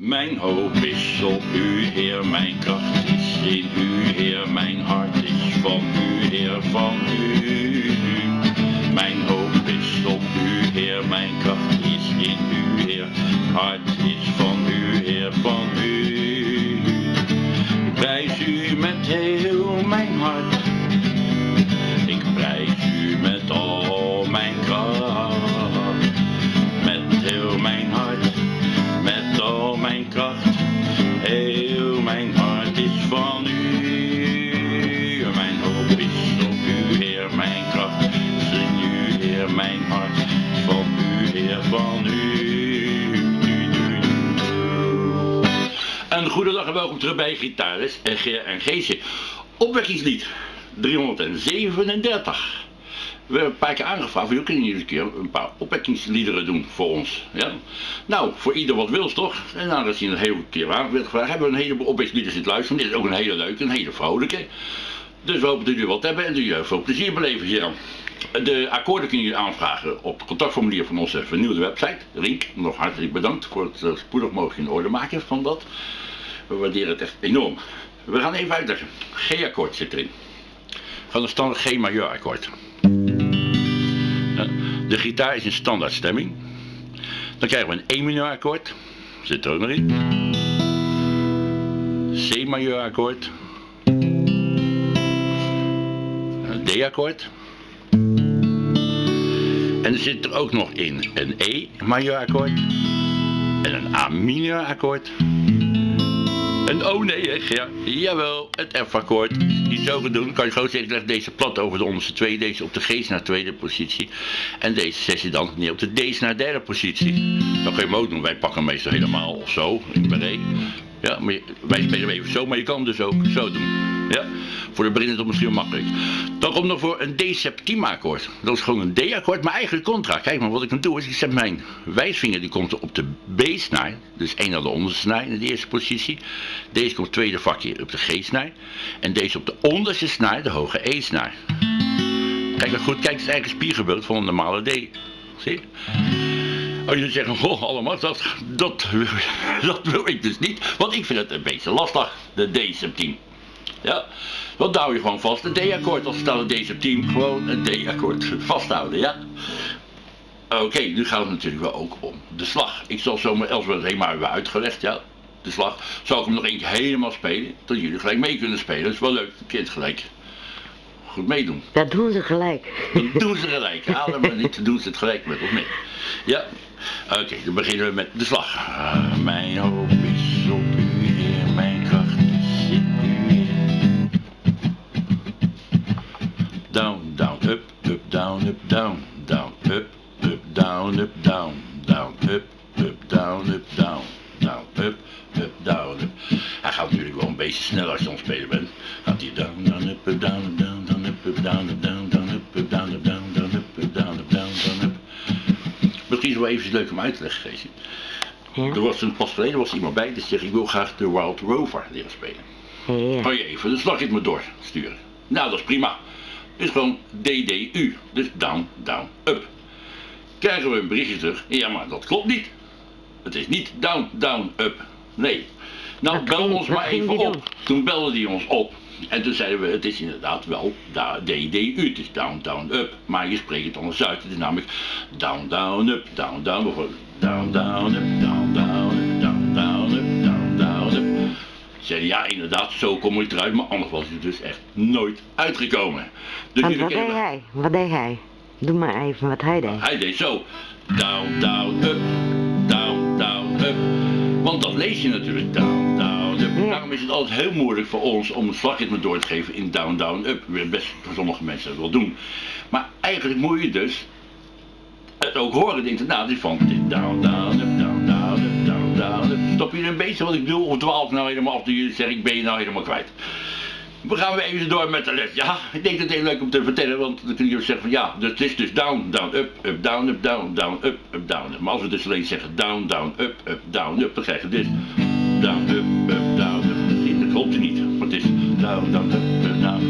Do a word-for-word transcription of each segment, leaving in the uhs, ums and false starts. Mijn hoop is op u, Heer, mijn kracht is in u, Heer, mijn hart is van u, Heer, van u. Mijn hoop is op u, Heer, mijn kracht is in u, Heer, hart is van u, Heer, van u. Ik prijs u met heel mijn hart, ik prijs u met al mijn kracht, met heel mijn hart, met al mijn kracht, heel mijn hart is van u. Mijn hoop is op u, Heer, mijn kracht is in u, Heer, mijn hart van u, Heer, van u. En goedendag en welkom terug bij Gitaris en Geer en Greetje. Opwekkingslied driehonderdzevenendertig. We hebben een paar keer aangevraagd, we kunnen jullie een keer een paar opwekkingsliederen doen voor ons. Ja? Nou, voor ieder wat wil, toch? En aangezien een hele keer aangevraagd hebben we een heleboel opwekkingsliederen zitten luisteren. Dit is ook een hele leuke, een hele vrolijke. Dus we hopen dat jullie wat hebben en dat jullie veel plezier beleven hier. De akkoorden kunnen jullie aanvragen op het contactformulier van onze vernieuwde website. Rink, nog hartelijk bedankt voor het spoedig mogelijk in orde maken van dat. We waarderen het echt enorm. We gaan even uitleggen. G-akkoord zit erin. Van een standaard G-majeur akkoord. De gitaar is in standaard stemming. Dan krijgen we een E-mineur akkoord. Zit er ook nog in. C-majeur akkoord. Een D-akkoord. En er zit er ook nog in een E-majeur akkoord. En een A-mineur akkoord. Een oh nee, ja, jawel, het F-akkoord. Die zo gaan doen, kan je gewoon zeggen, leg deze plat over de onderste twee, deze op de G's naar tweede positie. En deze zet je dan neer op de D's naar derde positie. Dan kun je hem ook doen, wij pakken hem meestal helemaal of zo, in Barré. Ja, maar wij spelen hem even zo, maar je kan hem dus ook zo doen. Ja, voor de beginner is dat misschien makkelijk. Dan komt nog voor een D-septima-akkoord. Dat is gewoon een D-akkoord, maar eigenlijk contra. Kijk maar, wat ik dan doe is, ik zet mijn wijsvinger, die komt op de B-snaar. Dus één naar de onderste snaar in de eerste positie. Deze komt tweede vakje op de G-snaar. En deze op de onderste snaar, de hoge E-snaar. Kijk maar goed, kijk, het is eigenlijk een spiegelbeeld van een normale D. Zie je? Als jullie zeggen, goh, allemaal, dat, dat, dat wil ik dus niet. Want ik vind het een beetje lastig, de D-septima. Ja, want daar hou je gewoon vast een D-akkoord. Als staat een D-septima, gewoon een D-akkoord vasthouden, ja. Oké, okay, nu gaat het natuurlijk wel ook om de slag. Ik zal zomaar, als we het helemaal hebben uitgelegd, ja, de slag, zal ik hem nog eentje helemaal spelen, dat jullie gelijk mee kunnen spelen. Dat is wel leuk, kind gelijk. Goed meedoen. Dat doen ze gelijk. Dat doen ze gelijk. Haal hem maar niet, dan doen ze het gelijk met of mee. Ja, oké, okay, dan beginnen we met de slag. Uh, mijn hoop is op u, Heer, mijn kracht. Down, down, up, up, down, up, down, down, up, up, down, up, down, down, up, up, down, up, down, down, up, up, down, up. Hij gaat natuurlijk wel een beetje sneller als je aan het spelen bent. Gaat hij down, down, up, up, down, up, down, down, up, up, down, up, down, down, up, up, down, up, down, down, up, up, down, up, down, down, up. Misschien is het wel even leuk om uit te leggen, Geesje. Er was een pas geleden was iemand bij die zegt ik wil graag de Wild Rover leren spelen. Hou je even, dan slag ik me door sturen. Nou, dat is prima. Is gewoon D D U, dus down, down, up. Krijgen we een berichtje terug, ja maar dat klopt niet. Het is niet down, down, up, nee. Nou bel ons maar even op. Toen belde hij ons op en toen zeiden we het is inderdaad wel D D U, het is down, down, up. Maar je spreekt het anders uit, het is namelijk down, down, up, down, down, bijvoorbeeld. Down, down, up, down, down, up, down, down, up, down, down, up. Zeiden ja inderdaad, zo kom ik eruit, maar anders was het dus echt nooit uitgekomen. Dus wat deed we... hij? Wat deed hij? Doe maar even wat hij deed. Nou, hij deed zo. Down, down, up. Down, down, up. Want dat lees je natuurlijk. Down, down, up. Ja. Daarom is het altijd heel moeilijk voor ons om een slagritme door te geven in down, down, up. Weer best voor sommige mensen dat wel doen. Maar eigenlijk moet je dus het ook horen, het intonatie van down, down, up, down, down, up, down, down, up. Stop je een beetje wat ik bedoel, of dwaalt nou helemaal af, dat jullie zeggen ik ben je nou helemaal kwijt. We gaan weer even door met de les. Ja, ik denk dat het heel leuk om te vertellen, want dan kunnen jullie zeggen van ja, dat is dus down, down, up, up, down, up, down, down, up, up, down. Maar als we dus alleen zeggen down, down, up, up, down, up, dan krijg je dit. Down, up, up, down, up. Dat klopt niet, want het is down, down, up, up, down,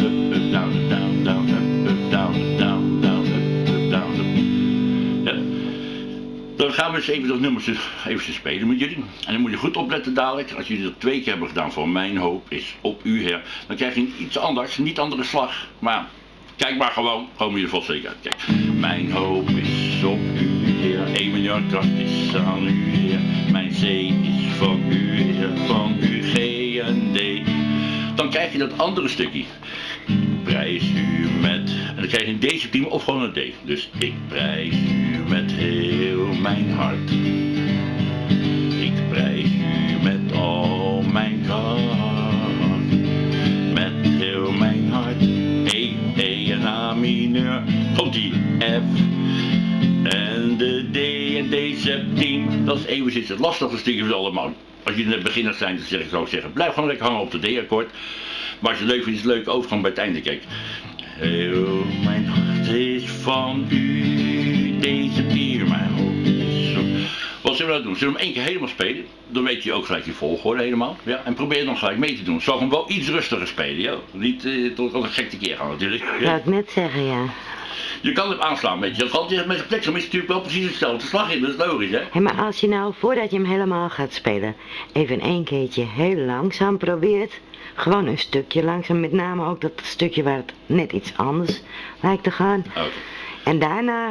up, up, down, up, down, down, up, up, down, down, down, up, up, down, up. Dan gaan we eens even dat nummertje even spelen met jullie. En dan moet je goed opletten dadelijk. Als jullie dat twee keer hebben gedaan, voor mijn hoop is op u her. Dan krijg je iets anders, niet andere slag. Maar kijk maar gewoon, komen jullie vast zeker uit. Kijk. Mijn hoop is op u her. Een miljard kracht is aan u her. Mijn zee is van u her. Van u G en D. Dan krijg je dat andere stukje. Prijs u met, en dan krijg je een D subtiem of gewoon een D. Dus ik prijs u met heel mijn hart. Ik prijs u met al mijn kracht. Met heel mijn hart. E, E en A mineur. Komt die F. En de D en D subtiem. Dat is eventjes het lastige stukje van allemaal. Als jullie net beginners zijn, dan zeg ik, zou ik zeggen, blijf gewoon lekker hangen op de D-akkoord. Maar als je het leuk vindt, is het leuk overgang bij het einde, kijk. Heel mijn hart is van u, deze dier, mijn hoop is op. Wat zullen we dat doen? Zullen we hem één keer helemaal spelen? Dan weet je ook gelijk die volgorde helemaal. Ja? En probeer dan gelijk mee te doen. Zal ik hem wel iets rustiger spelen, ja? Niet eh, tot, tot een gekte keer gaan natuurlijk. Ja? Zou ik net zeggen, ja. Je kan hem aanslaan, weet je. Dat kan, met de pleksum is het natuurlijk wel precies hetzelfde slag in, dat is logisch, hè? Hey, maar als je nou, voordat je hem helemaal gaat spelen, even in één keertje heel langzaam probeert, gewoon een stukje langzaam, met name ook dat stukje waar het net iets anders lijkt te gaan. Oké. Okay. En daarna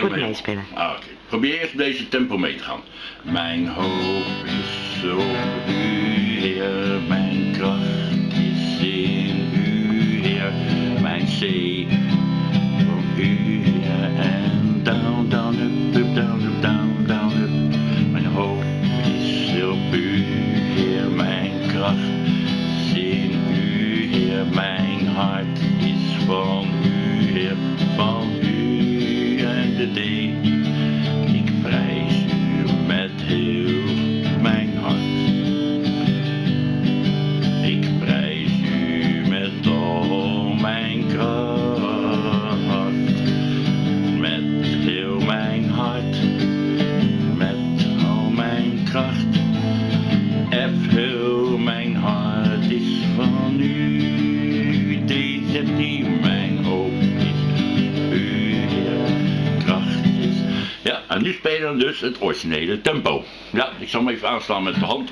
goed mee. meespelen. Ah, oké. Okay. Probeer eerst deze tempo mee te gaan. Mijn hoop is op u, Heer, mijn kracht is in u, Heer, mijn zee. En down, down, up, up, down, up, down, down, up. Mijn hoop is op u, Heer, mijn kracht is in u, Heer. Mijn hart is van u, Heer, van u en de D. Ik prijs u met heel mijn hart. Ik prijs u met al mijn kracht. En nu spelen we dus het originele tempo. Ja, ik zal hem even aanslaan met de hand.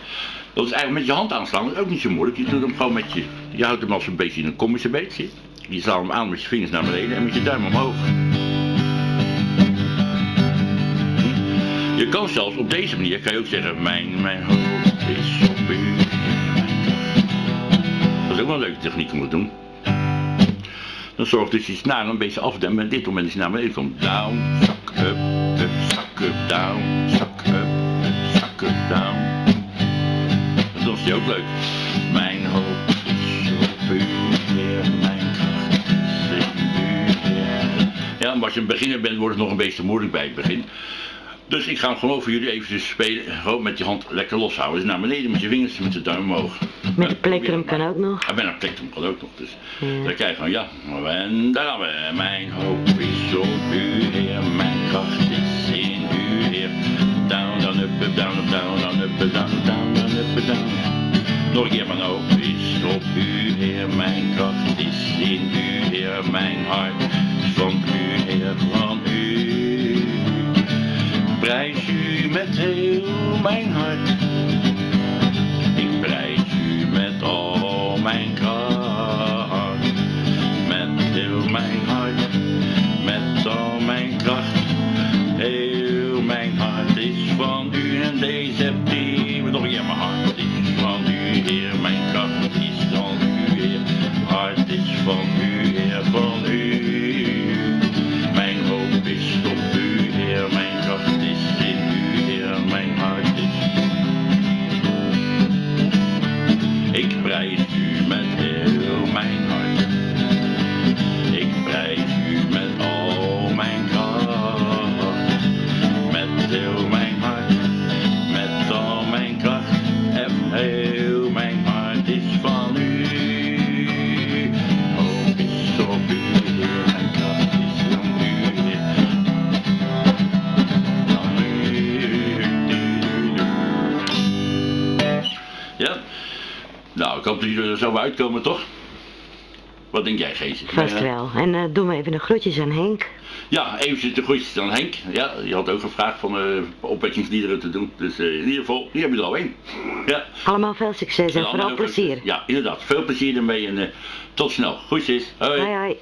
Dat is eigenlijk met je hand aanslaan, dat is ook niet zo moeilijk. Je doet hem gewoon met je, je houdt hem als een beetje in een komische beetje. Je slaat hem aan met je vingers naar beneden en met je duim omhoog. Je kan zelfs op deze manier, kan je ook zeggen, mijn, mijn hoofd is op u. Dat is ook wel een leuke techniek om te doen. Dan zorgt dus je snaren een beetje afdemmen en dit moment is naar beneden komt. Down, zak, up, up, zak, up, down, zak, up, up, zak, up, down. En dat is die ook leuk. Mijn hoop is op u, Heer, mijn kracht is in u, Heer. Ja, maar als je een beginner bent, wordt het nog een beetje moeilijk bij het begin. Dus ik ga hem gewoon voor jullie even spelen, gewoon met je hand lekker loshouden. Dus naar beneden met je vingers, met de duim omhoog. Met een plektrum kan ook nog. Ja, met een plektrum kan ook nog. Dus ja. Dan krijg je van ja, en daar gaan we. Mijn hoop is op u, Heer, mijn kracht is in u, Heer. Down, down, up, up, down, up, down, down, up, down, down, down, up, down, down. Nog een keer, mijn hoop is op u, Heer, mijn kracht is in u, Heer, mijn hart is van u, Heer, van u. Ik prijs u met heel mijn hart. Ik prijs u met al mijn kracht. Met heel mijn hart. Met al mijn kracht. Heel mijn hart is van u en deze team. Nog een keer, mijn hart is van u, Heer. Mijn kracht is van u, Heer. Mijn hart is van u, Heer, van u. Mijn hoop is op u, Heer. Mijn kracht is in u, Heer, mijn hart is. Ik prijs u met heel mijn hart. Ik prijs u met al mijn kracht. Met heel mijn hart. Met al mijn kracht. En heel mijn hart is van u. Hoop is op u, Heer, mijn kracht is van u, Heer. Ja? Nou, ik hoop dat jullie er zo uitkomen, toch? Wat denk jij, Geesje? Vast wel. En uh, doe maar even een groetjes aan Henk. Ja, even de groetjes aan Henk. Ja, je had ook gevraagd van uh, opwekkingsliederen te doen. Dus uh, in ieder geval, hier heb je er al één. Ja. Allemaal veel succes en, en vooral plezier. Veel, ja, inderdaad. Veel plezier ermee en uh, tot snel. Groetjes. Hoi. Hoi, hoi.